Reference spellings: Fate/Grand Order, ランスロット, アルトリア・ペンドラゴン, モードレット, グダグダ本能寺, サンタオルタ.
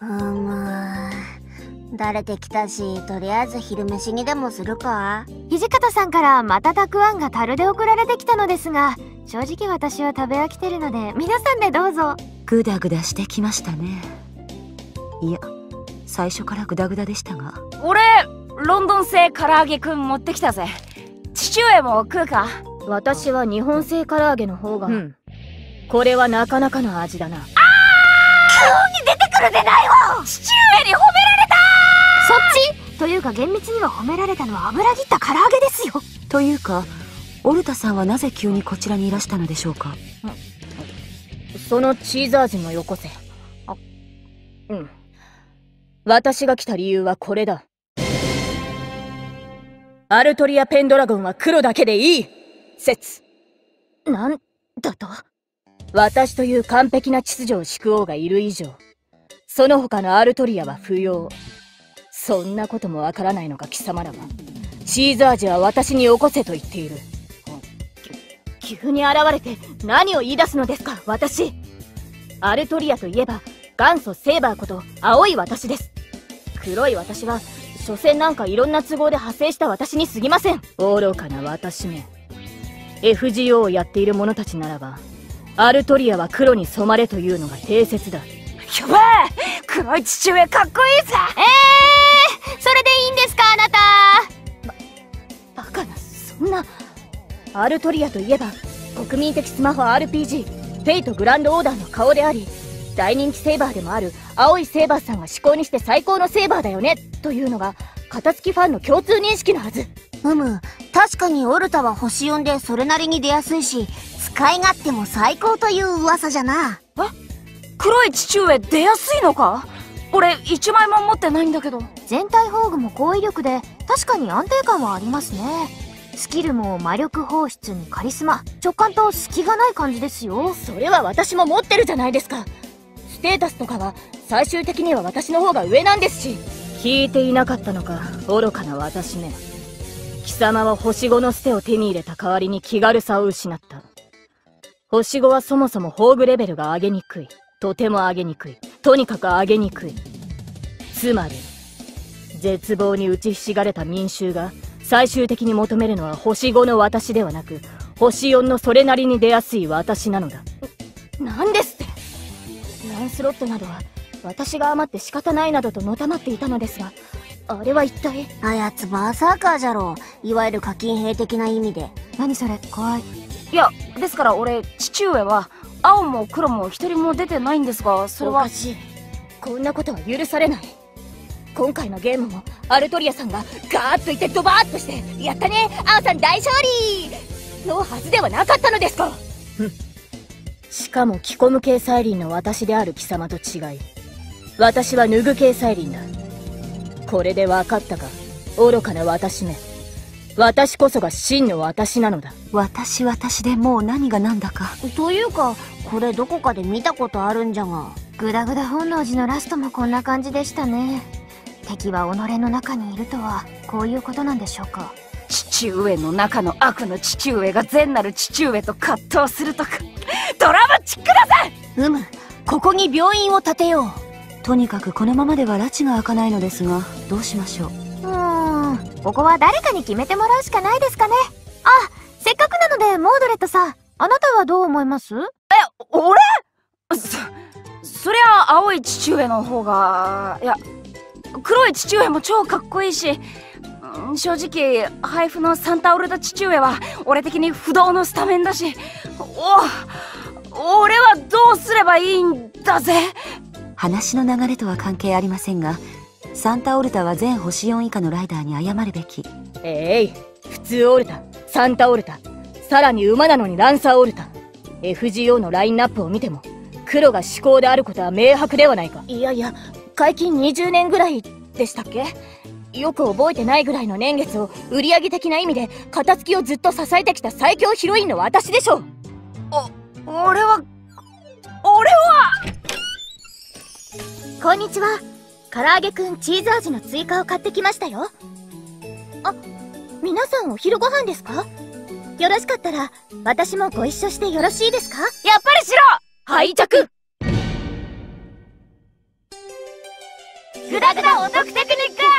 まあ慣れてきたし、とりあえず昼飯にでもするか。土方さんからまたたくあんが樽で送られてきたのですが、正直私は食べ飽きてるので皆さんでどうぞ。グダグダしてきましたね。いや、最初からグダグダでしたが。俺ロンドン製唐揚げくん持ってきたぜ。父上も食うか。私は日本製唐揚げの方が。うん、これはなかなかの味だな。ああ、に出てくるでないわ。父上に褒められた。そっちというか、厳密には褒められたのは油切った唐揚げですよ。というか、オルタさんはなぜ急にこちらにいらしたのでしょうか。そのチーズ味もよこせ。あ、うん。私が来た理由はこれだ。アルトリア・ペンドラゴンは黒だけでいい説。なんだと？私という完璧な秩序を敷く王がいる以上、その他のアルトリアは不要。そんなこともわからないのか貴様らは。チーズ味は私によこせと言っている。急に現れて何を言い出すのですか、私。アルトリアといえば元祖セーバーこと青い私です。黒い私は所詮なんかいろんな都合で派生した私に過ぎません。愚かな私め。 FGO をやっている者たちならば、アルトリアは黒に染まれというのが定説だ。やばい、黒い父上かっこいいさ。それでいいんですか、あなた。バカな、そんな。アルトリアといえば国民的スマホ RPG Fate/Grand Order の顔であり、大人気セーバーでもある青いセーバーさんが至高にして最高のセーバーだよねというのが片付きファンの共通認識のはず。うむ、確かにオルタは星4でそれなりに出やすいし、使い勝手も最高という噂じゃな。え、黒い父上出やすいのか。俺1枚も持ってないんだけど。全体防具も高威力で確かに安定感はありますね。スキルも魔力放出にカリスマ、直感と隙がない感じですよ。それは私も持ってるじゃないですか。ステータスとかは最終的には私の方が上なんですし。聞いていなかったのか、愚かな私め。貴様は星5のステを手に入れた代わりに気軽さを失った。星5はそもそも宝具レベルが上げにくい。とても上げにくい。とにかく上げにくい。つまり絶望に打ちひしがれた民衆が最終的に求めるのは星5の私ではなく、星4のそれなりに出やすい私なのだ。なんですって。ランスロットなどは私が余って仕方ないなどとのたまっていたのですが、あれは一体。あやつバーサーカーじゃろう。いわゆる課金兵的な意味で。何それ、怖い。いや、ですから俺、父上は青も黒も一人も出てないんですが、それはおかしい。こんなことは許されない。今回のゲームもアルトリアさんがガーッといってドバーッとして「やったね青さん大勝利!」のはずではなかったのですか。しかも着込む系サイリンの私である貴様と違い、私は脱ぐ系サイリンだ。これで分かったか、愚かな私め。私こそが真の私なのだ。私でもう何が何だか。というか、これどこかで見たことあるんじゃが。グダグダ本能寺のラストもこんな感じでしたね。敵は己の中にいるとはこういうことなんでしょうか。父上の中の悪の父上が善なる父上と葛藤するとか。ドラマチックだぜ。うむ、ここに病院を建てよう。とにかくこのままでは拉致が開かないのですが、どうしましょう。ここは誰かに決めてもらうしかないですかね。あ、せっかくなのでモードレットさん、あなたはどう思います？え、俺？そりゃ青い父上の方が、いや、黒い父上も超かっこいいし、正直配布のサンタオルダ父上は俺的に不動のスタメンだし、俺はどうすればいいんだぜ。話の流れとは関係ありませんが、サンタオルタは全星4以下のライダーに謝るべき。普通オルタ、サンタオルタ、さらに馬なのにランサーオルタ。 FGO のラインナップを見ても黒が至高であることは明白ではないか。いやいや、解禁20年ぐらいでしたっけ。よく覚えてないぐらいの年月を売り上げ的な意味で片付きをずっと支えてきた最強ヒロインの私でしょう。俺はこんにちは。唐揚げくんチーズ味の追加を買ってきましたよ。あ、皆さんお昼ご飯ですか。よろしかったら私もご一緒してよろしいですか。やっぱりしろ、敗着。グダグダお得テクニック。